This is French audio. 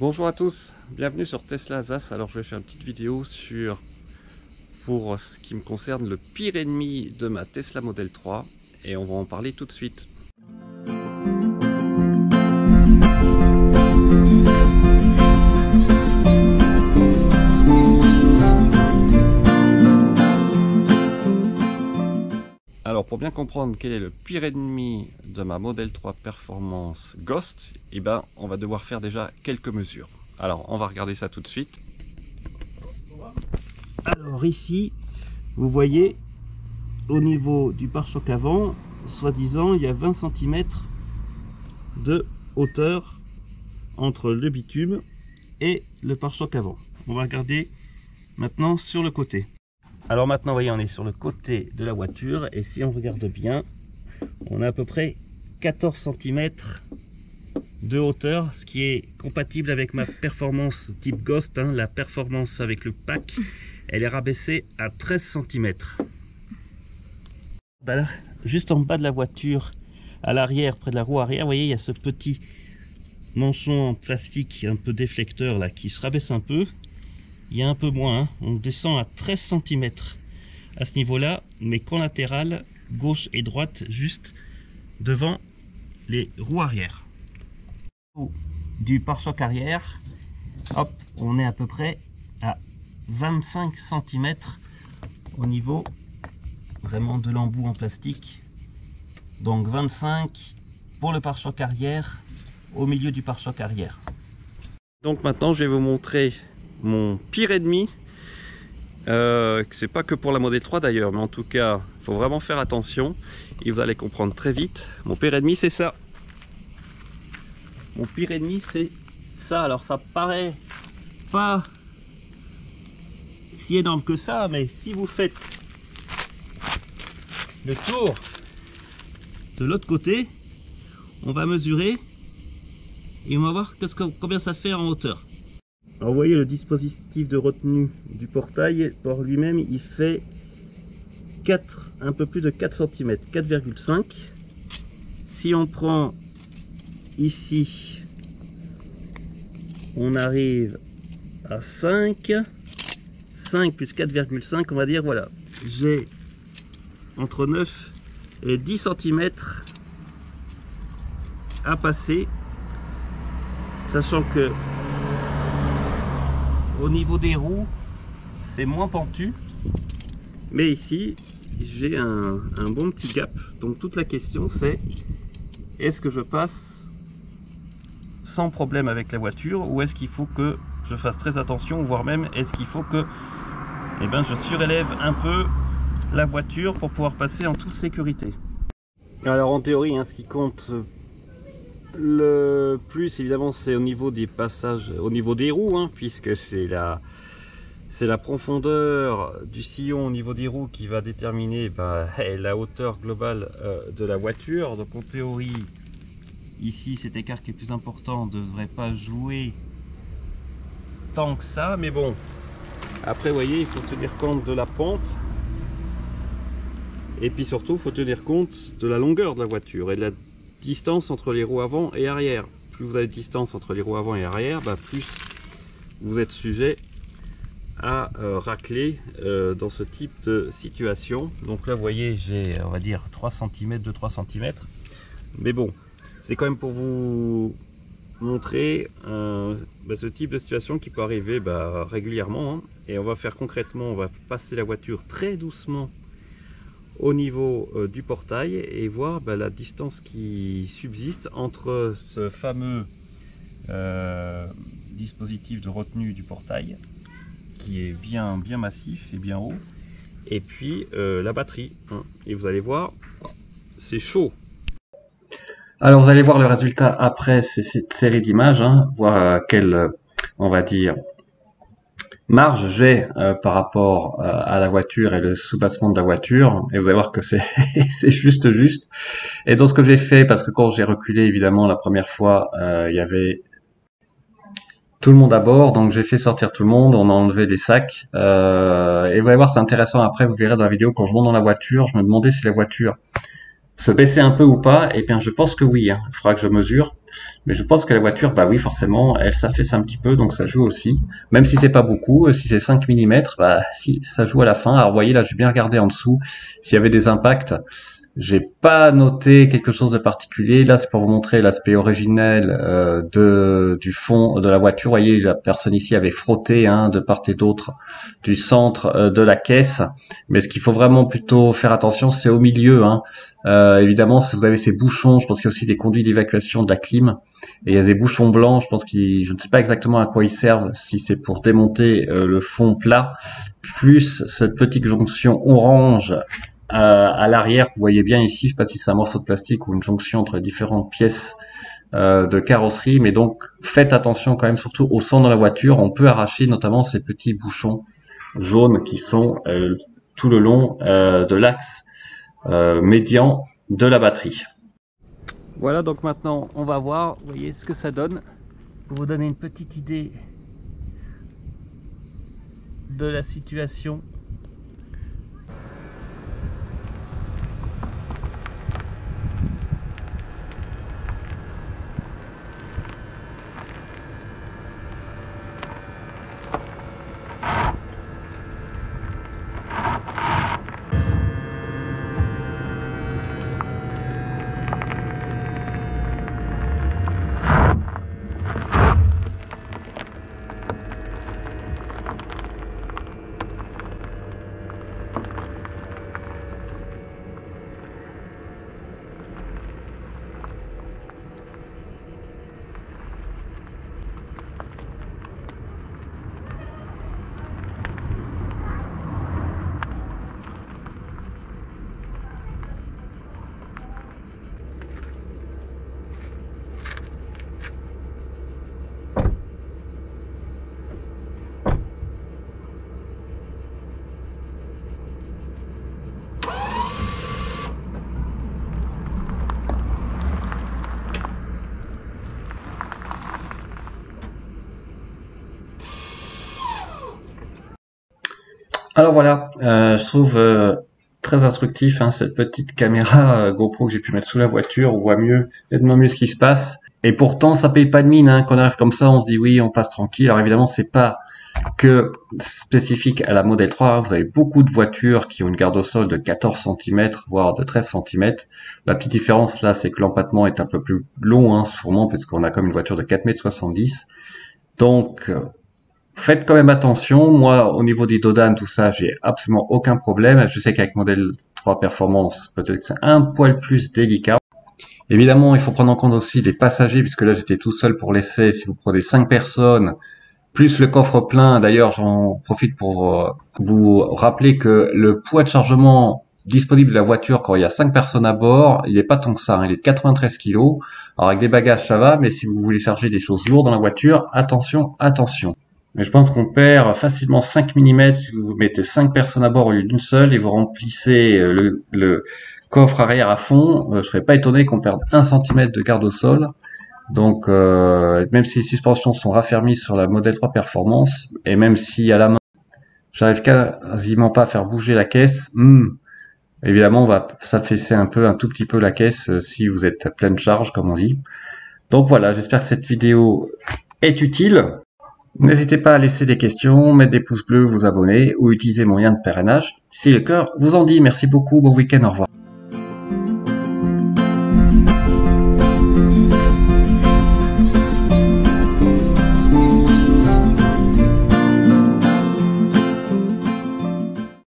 Bonjour à tous, bienvenue sur Tesla Alsace. Alors je vais faire une petite vidéo sur, pour ce qui me concerne, le pire ennemi de ma Tesla Model 3 et on va en parler tout de suite. Alors pour bien comprendre quel est le pire ennemi de ma Model 3 Performance Ghost, eh ben, on va devoir faire déjà quelques mesures. Alors on va regarder ça tout de suite. Alors ici, vous voyez au niveau du pare-choc avant, soi-disant il y a 20 cm de hauteur entre le bitume et le pare-choc avant. On va regarder maintenant sur le côté. Alors maintenant, vous voyez, on est sur le côté de la voiture et si on regarde bien, on a à peu près 14 cm de hauteur, ce qui est compatible avec ma performance type Ghost, hein, la performance avec le pack, elle est rabaissée à 13 cm. Voilà, juste en bas de la voiture, à l'arrière, près de la roue arrière, vous voyez, il y a ce petit manchon en plastique un peu déflecteur là, qui se rabaisse un peu. Il y a un peu moins, hein. On descend à 13 cm à ce niveau-là, mais qu'en latéral, gauche et droite, juste devant les roues arrière. Du pare-choc arrière, hop, on est à peu près à 25 cm au niveau vraiment de l'embout en plastique. Donc 25 pour le pare-choc arrière, au milieu du pare-choc arrière. Donc maintenant, je vais vous montrer mon pire ennemi, c'est pas que pour la Model 3 d'ailleurs, mais en tout cas il faut vraiment faire attention et vous allez comprendre très vite. Mon pire ennemi c'est ça, mon pire ennemi c'est ça. Alors ça paraît pas si énorme que ça, mais si vous faites le tour de l'autre côté, on va mesurer et on va voir combien ça fait en hauteur. Alors vous voyez, le dispositif de retenue du portail, par lui-même, il fait un peu plus de 4 cm, 4,5. Si on prend ici, on arrive à 5. 5 plus 4,5, on va dire, voilà, j'ai entre 9 et 10 cm à passer, sachant que au niveau des roues, c'est moins pentu, mais ici j'ai un bon petit gap. Donc toute la question c'est, est-ce que je passe sans problème avec la voiture ou est-ce qu'il faut que je fasse très attention, voire même est-ce qu'il faut que je surélève un peu la voiture pour pouvoir passer en toute sécurité. Alors en théorie, hein, ce qui compte le plus évidemment c'est au niveau des passages, au niveau des roues, hein, puisque c'est la profondeur du sillon au niveau des roues qui va déterminer la hauteur globale de la voiture. Donc en théorie ici cet écart qui est plus important ne devrait pas jouer tant que ça, mais bon, après vous voyez, il faut tenir compte de la pente et puis surtout il faut tenir compte de la longueur de la voiture et de la distance entre les roues avant et arrière. Plus vous avez de distance entre les roues avant et arrière, plus vous êtes sujet à racler dans ce type de situation. Donc là vous voyez, j'ai, on va dire, 2-3 cm, mais bon, c'est quand même pour vous montrer ce type de situation qui peut arriver régulièrement, hein. Et on va faire concrètement, on va passer la voiture très doucement au niveau du portail et voir la distance qui subsiste entre ce fameux dispositif de retenue du portail qui est bien massif et bien haut, et puis la batterie, hein. Et vous allez voir, c'est chaud. Alors vous allez voir le résultat après cette série d'images, hein, voir quelle, on va dire, marge j'ai par rapport à la voiture et le soubassement de la voiture, et vous allez voir que c'est juste. Et donc ce que j'ai fait, parce que quand j'ai reculé évidemment la première fois, il y avait tout le monde à bord, donc j'ai fait sortir tout le monde, on a enlevé les sacs, et vous allez voir, c'est intéressant, après vous verrez dans la vidéo, quand je monte dans la voiture, je me demandais si la voiture se baissait un peu ou pas, et bien je pense que oui, hein. Il faudra que je mesure. Mais je pense que la voiture, bah oui, forcément, elle s'affaisse un petit peu, donc ça joue aussi. Même si c'est pas beaucoup, si c'est 5 mm, bah si, ça joue à la fin. Alors vous voyez, là, j'ai bien regardé en dessous s'il y avait des impacts. J'ai pas noté quelque chose de particulier. Là, c'est pour vous montrer l'aspect originel du fond de la voiture. Vous voyez, la personne ici avait frotté de part et d'autre du centre de la caisse. Mais ce qu'il faut vraiment plutôt faire attention, c'est au milieu. Évidemment, si vous avez ces bouchons, je pense qu'il y a aussi des conduits d'évacuation de la clim. Et il y a des bouchons blancs, je pense qu'ils, je ne sais pas exactement à quoi ils servent, si c'est pour démonter le fond plat, plus cette petite jonction orange à l'arrière, vous voyez bien ici, je ne sais pas si c'est un morceau de plastique ou une jonction entre les différentes pièces de carrosserie, mais donc faites attention quand même, surtout au centre de la voiture, on peut arracher notamment ces petits bouchons jaunes qui sont tout le long de l'axe médian de la batterie. Voilà, donc maintenant on va voir, vous voyez ce que ça donne, pour vous donner une petite idée de la situation. Alors voilà, je trouve très instructif cette petite caméra GoPro que j'ai pu mettre sous la voiture. On voit mieux, nettement mieux ce qui se passe. Et pourtant, ça paye pas de mine. Quand on arrive comme ça, on se dit oui, on passe tranquille. Alors évidemment, c'est pas que spécifique à la Model 3. Vous avez beaucoup de voitures qui ont une garde au sol de 14 cm, voire de 13 cm. La petite différence là, c'est que l'empattement est un peu plus long, sûrement, parce qu'on a comme une voiture de 4,70 m. Donc faites quand même attention. Moi, au niveau des dodanes, tout ça, j'ai absolument aucun problème. Je sais qu'avec Model 3 Performance, peut-être que c'est un poil plus délicat. Évidemment, il faut prendre en compte aussi les passagers, puisque là, j'étais tout seul pour l'essai. Si vous prenez 5 personnes, plus le coffre plein, d'ailleurs, j'en profite pour vous rappeler que le poids de chargement disponible de la voiture quand il y a 5 personnes à bord, il n'est pas tant que ça, il est de 93 kg. Alors, avec des bagages, ça va, mais si vous voulez charger des choses lourdes dans la voiture, attention, attention. Mais je pense qu'on perd facilement 5 mm si vous mettez 5 personnes à bord au lieu d'une seule et vous remplissez le coffre arrière à fond. Je ne serais pas étonné qu'on perde 1 cm de garde au sol. Donc même si les suspensions sont raffermies sur la Model 3 Performance, et même si à la main, j'arrive quasiment pas à faire bouger la caisse, évidemment on va s'affaisser un tout petit peu la caisse si vous êtes à pleine charge, comme on dit. Donc voilà, j'espère que cette vidéo est utile. N'hésitez pas à laisser des questions, mettre des pouces bleus, vous abonner ou utiliser mon lien de parrainage si le cœur vous en dit. Merci beaucoup, bon week-end, au revoir.